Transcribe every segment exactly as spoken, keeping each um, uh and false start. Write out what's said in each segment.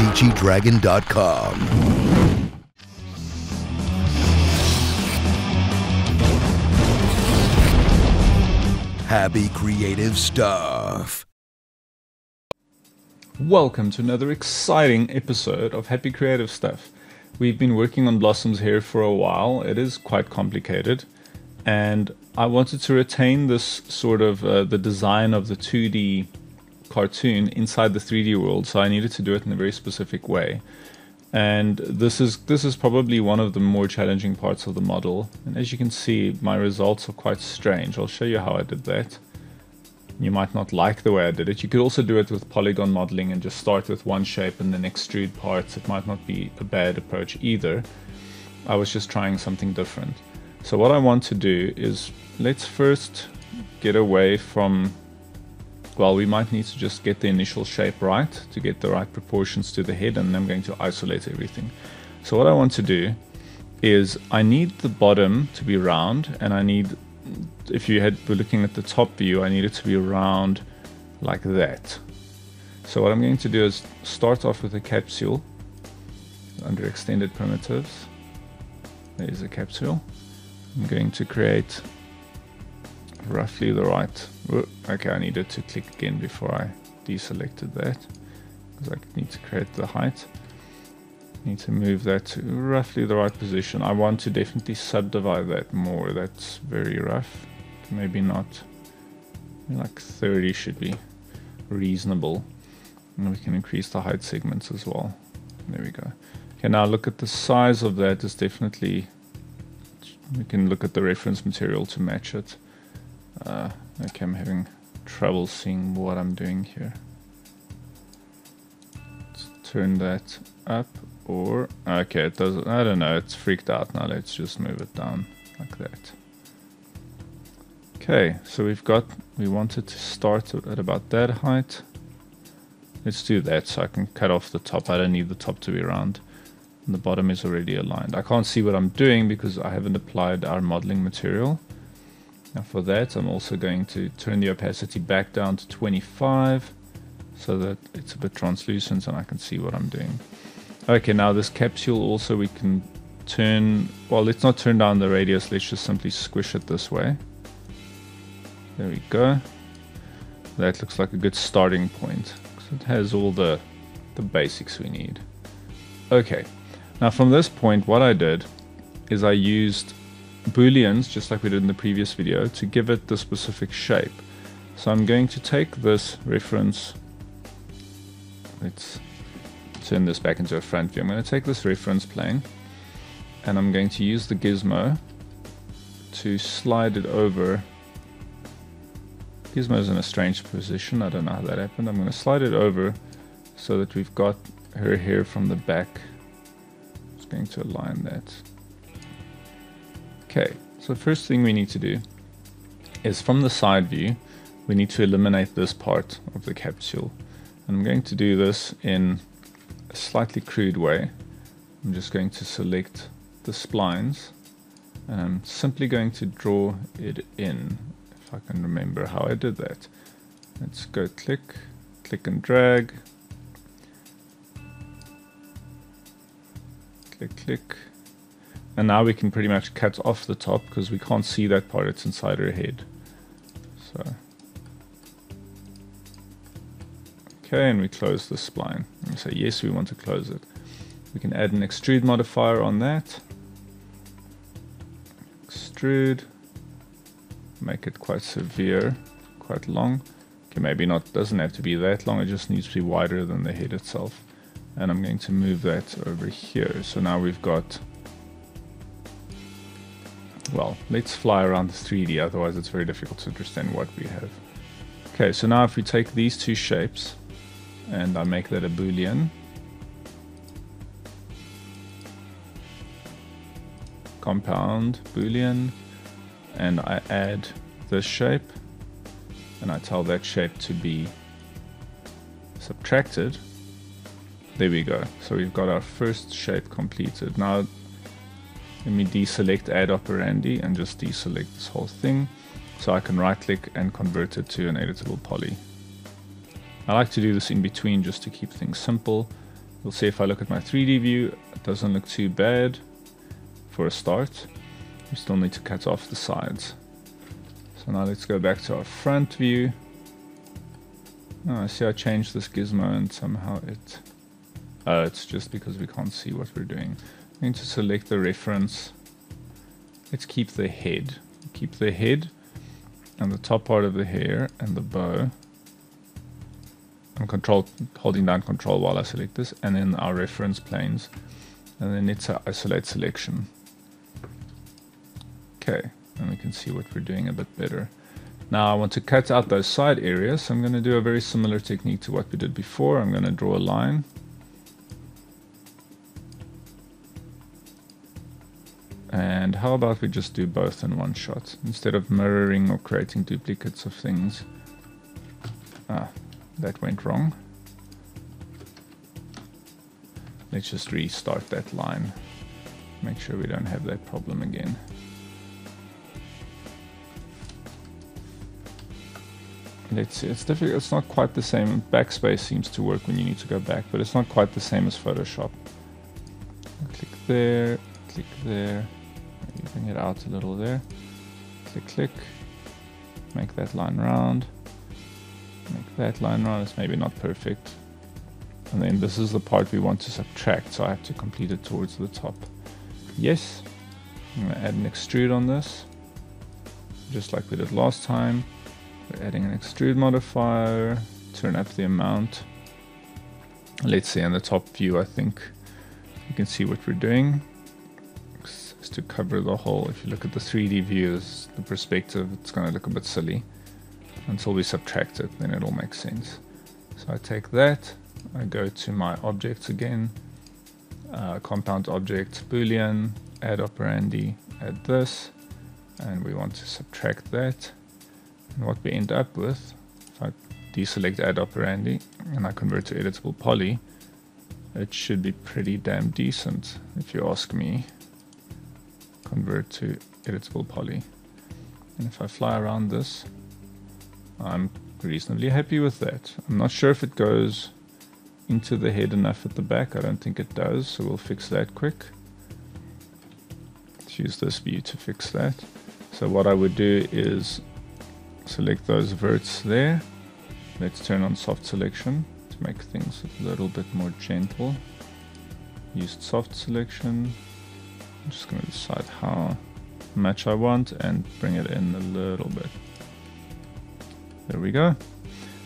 Peachy Dragon dot com. Happy creative stuff. Welcome to another exciting episode of Happy Creative Stuff. We've been working on Blossom's hair for a while. It is quite complicated, and I wanted to retain this sort of uh, the design of the two D cartoon inside the three D world, so I needed to do it in a very specific way. And this is this is probably one of the more challenging parts of the model. And as you can see, my results are quite strange. I'll show you how I did that. You might not like the way I did it. You could also do it with polygon modeling and just start with one shape and then extrude parts. It might not be a bad approach either. I was just trying something different. So what I want to do is, let's first get away from, well, we might need to just get the initial shape right to get the right proportions to the head, and I'm going to isolate everything. So what I want to do is I need the bottom to be round, and I need, if you had were looking at the top view, I need it to be round like that. So what I'm going to do is start off with a capsule under Extended Primitives. There's a capsule. I'm going to create roughly the right, okay, I needed to click again before I deselected that, because I need to create the height. Need to move that to roughly the right position. I want to definitely subdivide that more. That's very rough, maybe not, like thirty should be reasonable. And we can increase the height segments as well. There we go. Okay, now look at the size of that. Is definitely, we can look at the reference material to match it. Uh, okay, I'm having trouble seeing what I'm doing here. Let's turn that up, or okay, it doesn't, I don't know, it's freaked out now. Let's just move it down like that. Okay, so we've got, we wanted to start at about that height. Let's do that so I can cut off the top. I don't need the top to be round. And the bottom is already aligned. I can't see what I'm doing because I haven't applied our modeling material. Now for that, I'm also going to turn the opacity back down to twenty-five so that it's a bit translucent and I can see what I'm doing. Okay, now this capsule also, we can turn, well, let's not turn down the radius, let's just simply squish it this way. There we go. That looks like a good starting point because it has all the, the basics we need. Okay, now from this point, what I did is I used Booleans, just like we did in the previous video, to give it the specific shape. So I'm going to take this reference, let's turn this back into a front view. I'm going to take this reference plane and I'm going to use the gizmo to slide it over. Gizmo's in a strange position, I don't know how that happened. I'm going to slide it over so that we've got her hair from the back. I'm just going to align that. Okay, so the first thing we need to do is, from the side view, we need to eliminate this part of the capsule. And I'm going to do this in a slightly crude way. I'm just going to select the splines and I'm simply going to draw it in, if I can remember how I did that. Let's go click, click and drag, click, click. And now we can pretty much cut off the top because we can't see that part, it's inside her head. So, okay, and we close the spline. And we say, yes, we want to close it. We can add an extrude modifier on that. Extrude. Make it quite severe, quite long. Okay, maybe not, doesn't have to be that long, it just needs to be wider than the head itself. And I'm going to move that over here. So now we've got, well, let's fly around the three D, otherwise it's very difficult to understand what we have. Okay, so now if we take these two shapes and I make that a Boolean, compound Boolean, and I add this shape and I tell that shape to be subtracted, there we go. So we've got our first shape completed. Now let me deselect add operandi and just deselect this whole thing so I can right click and convert it to an editable poly. I like to do this in between just to keep things simple. We'll see if I look at my three D view, it doesn't look too bad for a start. We still need to cut off the sides. So now let's go back to our front view. Oh, I see I changed this gizmo and somehow it... Oh, it's just because we can't see what we're doing. I need to select the reference. Let's keep the head. Keep the head and the top part of the hair and the bow. I'm control, holding down control while I select this, and then our reference planes, and then it's our isolate selection. Okay, and we can see what we're doing a bit better. Now I want to cut out those side areas, so I'm going to do a very similar technique to what we did before. I'm going to draw a line. And how about we just do both in one shot, instead of mirroring or creating duplicates of things. Ah, that went wrong. Let's just restart that line. Make sure we don't have that problem again. Let's see, it's difficult, it's not quite the same. Backspace seems to work when you need to go back, but it's not quite the same as Photoshop. Click there, click there. Bring it out a little there. Click, click. Make that line round. Make that line round. It's maybe not perfect. And then this is the part we want to subtract, so I have to complete it towards the top. Yes. I'm going to add an extrude on this, just like we did last time. We're adding an extrude modifier. Turn up the amount. Let's see, in the top view, I think you can see what we're doing. To cover the whole, if you look at the three D views, the perspective, it's going to look a bit silly until we subtract it, then it all makes sense. So I take that, I go to my objects again, uh, compound object, Boolean, add operandi, add this, and we want to subtract that. And what we end up with, if I deselect add operandi and I convert to editable poly, it should be pretty damn decent if you ask me. Convert to editable poly, and if I fly around this, I'm reasonably happy with that. I'm not sure if it goes into the head enough at the back. I don't think it does, so we'll fix that quick. Let's use this view to fix that. So what I would do is select those verts there. Let's turn on soft selection to make things a little bit more gentle. Used soft selection. I'm just going to decide how much I want and bring it in a little bit. There we go.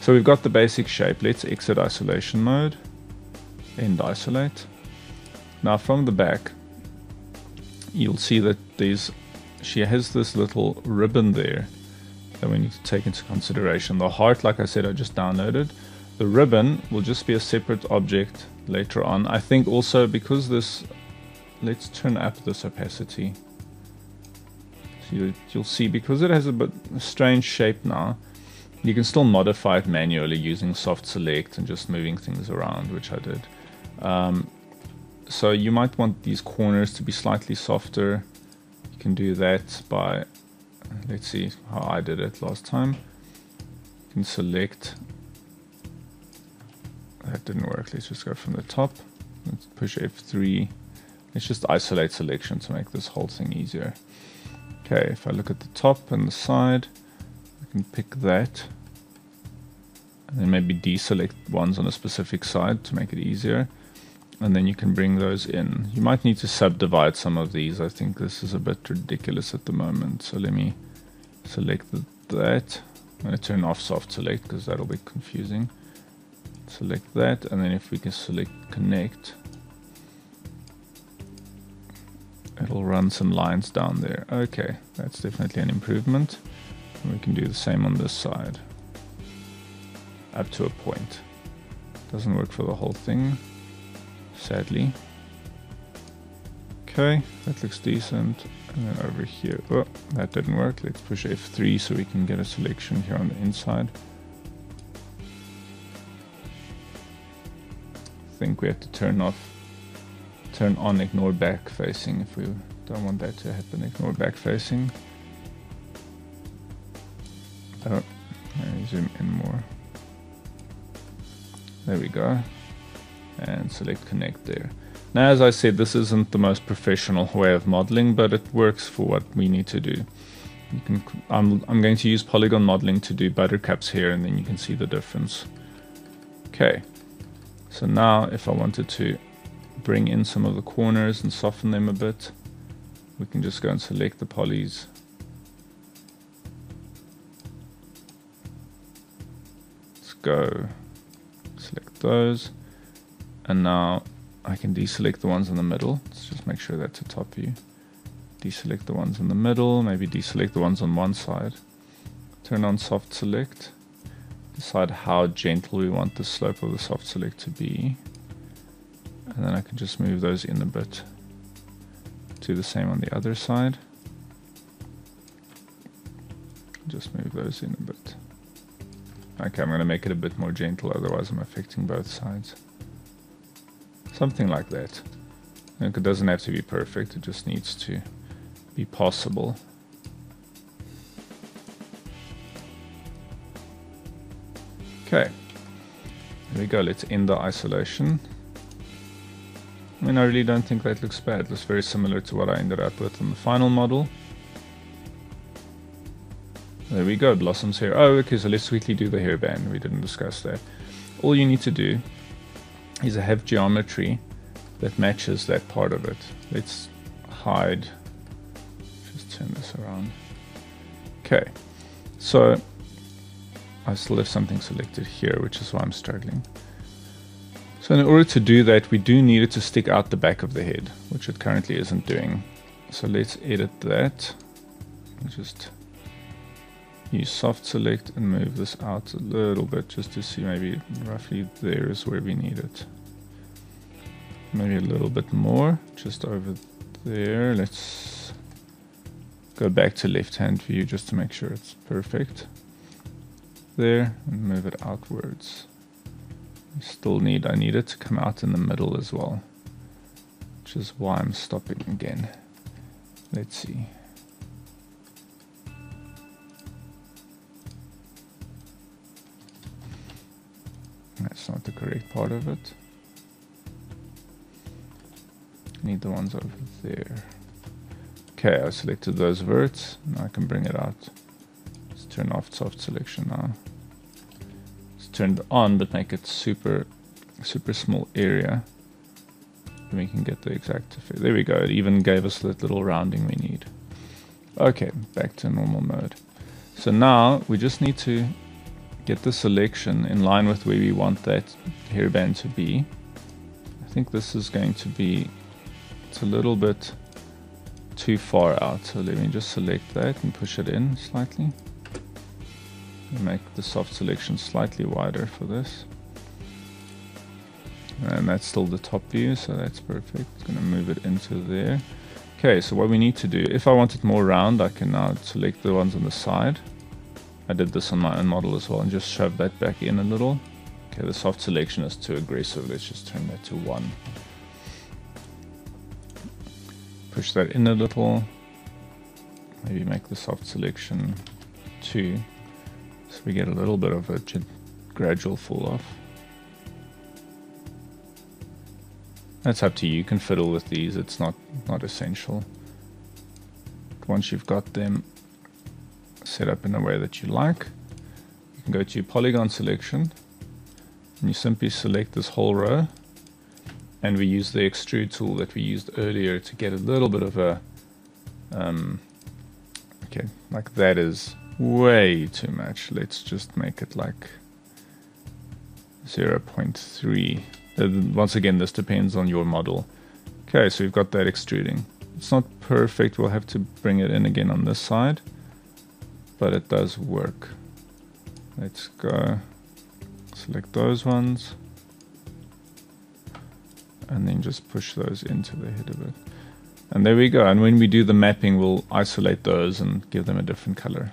So we've got the basic shape. Let's exit isolation mode, end isolate. Now from the back, you'll see that these, she has this little ribbon there that we need to take into consideration. The heart, like I said, I just downloaded. The ribbon will just be a separate object later on. I think also because this... Let's turn up this opacity. So you, you'll see, because it has a bit a strange shape now, you can still modify it manually using soft select and just moving things around, which I did. Um, so you might want these corners to be slightly softer. You can do that by, let's see how I did it last time. You can select. That didn't work. Let's just go from the top. Let's push F three. Let's just isolate selection to make this whole thing easier. Okay, if I look at the top and the side, I can pick that. And then maybe deselect ones on a specific side to make it easier. And then you can bring those in. You might need to subdivide some of these. I think this is a bit ridiculous at the moment. So let me select that. I'm going to turn off soft select because that'll be confusing. Select that, and then if we can select connect, it'll run some lines down there. Okay, that's definitely an improvement. And we can do the same on this side. Up to a point. Doesn't work for the whole thing, sadly. Okay, that looks decent. And then over here, oh, that didn't work. Let's push F three so we can get a selection here on the inside. I think we have to turn off turn on ignore back facing if we don't want that to happen. Ignore back facing. Oh, zoom in more. There we go. and select connect there. Now, as I said, this isn't the most professional way of modeling, but it works for what we need to do. You can, I'm, I'm going to use polygon modeling to do buttercups here, and then you can see the difference. Okay, so now if I wanted to bring in some of the corners and soften them a bit, we can just go and select the polys. Let's go select those, and now I can deselect the ones in the middle. Let's just make sure that's a top view. Deselect the ones in the middle, maybe deselect the ones on one side. Turn on soft select. Decide how gentle we want the slope of the soft select to be. And then I can just move those in a bit. Do the same on the other side. Just move those in a bit. Okay, I'm going to make it a bit more gentle, otherwise I'm affecting both sides. Something like that. It doesn't have to be perfect, it just needs to be possible. Okay, there we go, let's end the isolation. I mean, I really don't think that looks bad. It looks very similar to what I ended up with in the final model. There we go, Blossom's hair. Oh, okay, so let's quickly do the hairband. We didn't discuss that. All you need to do is have geometry that matches that part of it. Let's hide. Just turn this around. Okay, so I still have something selected here, which is why I'm struggling. So in order to do that, we do need it to stick out the back of the head, which it currently isn't doing. So let's edit that. Just use soft select and move this out a little bit just to see, maybe roughly there is where we need it. Maybe a little bit more, just over there. Let's go back to left-hand view just to make sure it's perfect. There, and move it outwards. We still need, I need it to come out in the middle as well, which is why I'm stopping again. Let's see. That's not the correct part of it. Need the ones over there. Okay, I selected those verts. Now I can bring it out. Let's turn off soft selection now. Let's turn it on, but make it super, super small area. And we can get the exact effect. There we go. It even gave us that little rounding we need. Okay, back to normal mode. So now we just need to get the selection in line with where we want that hairband to be. I think this is going to be it's a little bit too far out, so let me just select that and push it in slightly. Make the soft selection slightly wider for this, and that's still the top view, so that's perfect. It's going to move it into there. Okay, so what we need to do, if I want it more round, I can now select the ones on the side. I did this on my own model as well, and just shove that back in a little. Okay, the soft selection is too aggressive, let's just turn that to one. Push that in a little, maybe make the soft selection two, so we get a little bit of a gradual fall off. That's up to you, you can fiddle with these, it's not, not essential. Once you've got them set up in a way that you like, you can go to your polygon selection, and you simply select this whole row. And we use the extrude tool that we used earlier to get a little bit of a, um, okay, like that is way too much. Let's just make it like zero point three. Uh, once again, this depends on your model. Okay, so we've got that extruding. It's not perfect. We'll have to bring it in again on this side, but it does work. Let's go select those ones. And then just push those into the head of it. And there we go. And when we do the mapping, we'll isolate those and give them a different color.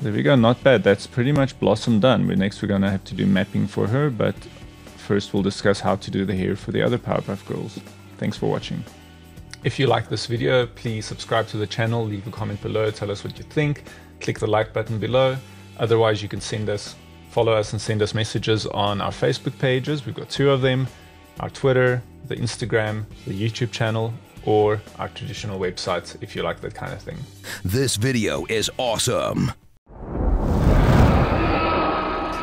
There we go. Not bad. That's pretty much Blossom done. Next, we're going to have to do mapping for her. But first, we'll discuss how to do the hair for the other Powerpuff Girls. Thanks for watching. If you like this video, please subscribe to the channel. Leave a comment below. Tell us what you think. Click the like button below. Otherwise, you can send us Follow us and send us messages on our Facebook pages. We've got two of them, our Twitter, the Instagram, the YouTube channel, or our traditional websites if you like that kind of thing. This video is awesome.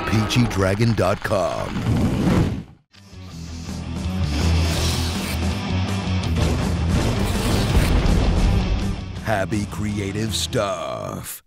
Peachy Dragon dot com. Happy creative stuff.